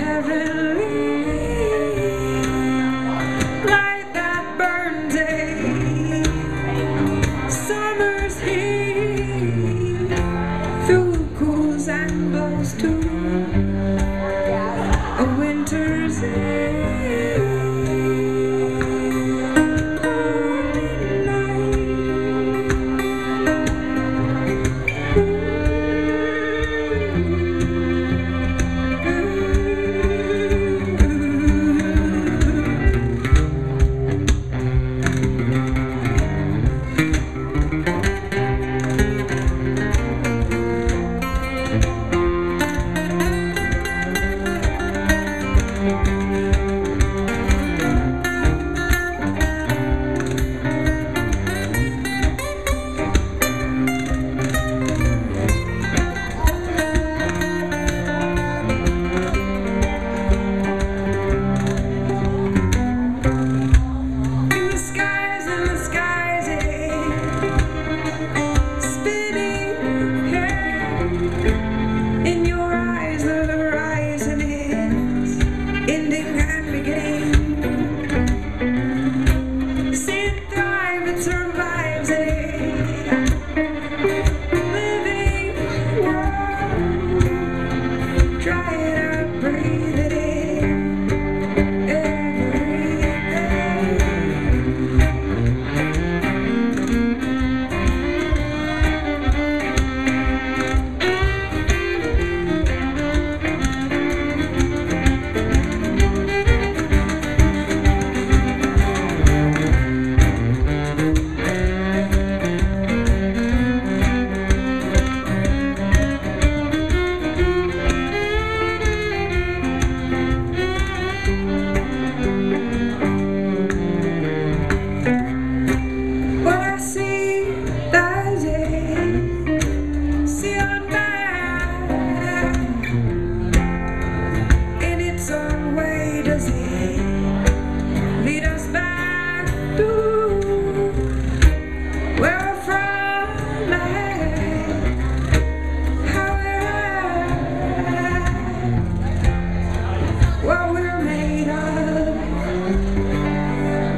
heavenly light that burns a summer's heat through cools and blows to a winter's eve.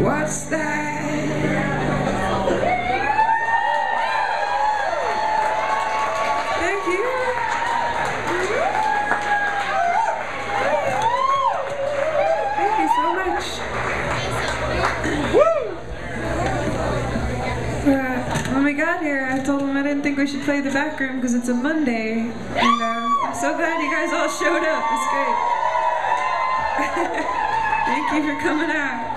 What's that? Thank you. Thank you so much. Woo! When we got here, I told them I didn't think we should play the back room because it's a Monday. And I'm so glad you guys all showed up. It's great. Thank you for coming out.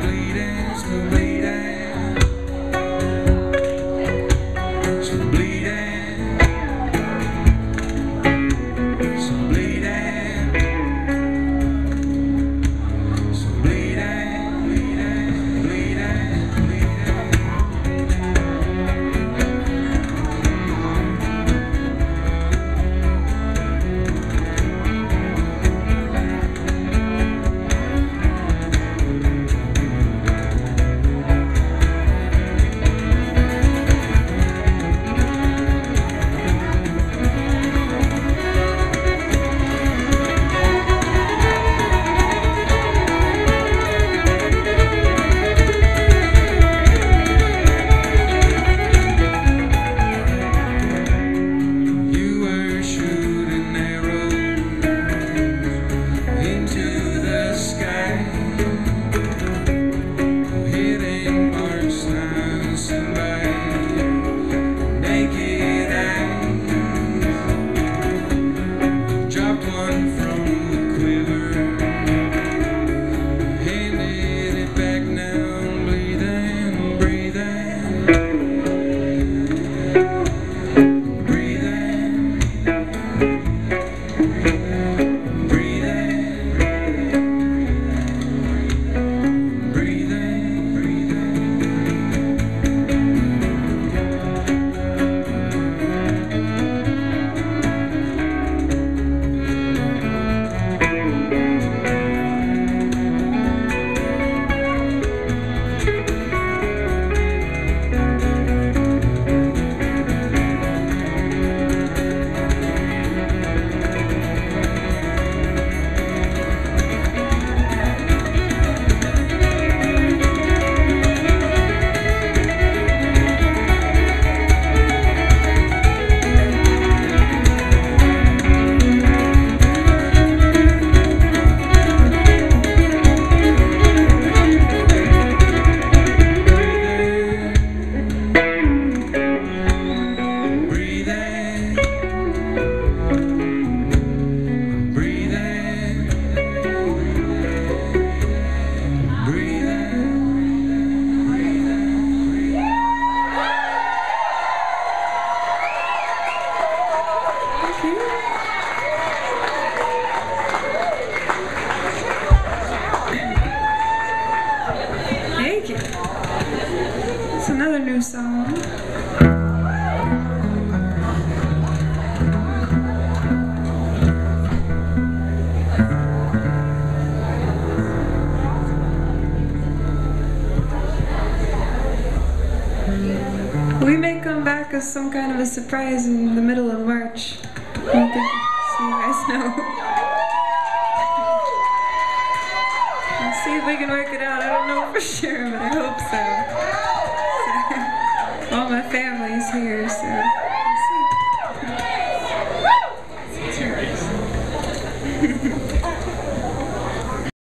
Bleeding. like it. It's another new song. We may come back as some kind of a surprise in the middle of March. I don't think so you guys know. See if we can work it out. I don't know for sure, but I hope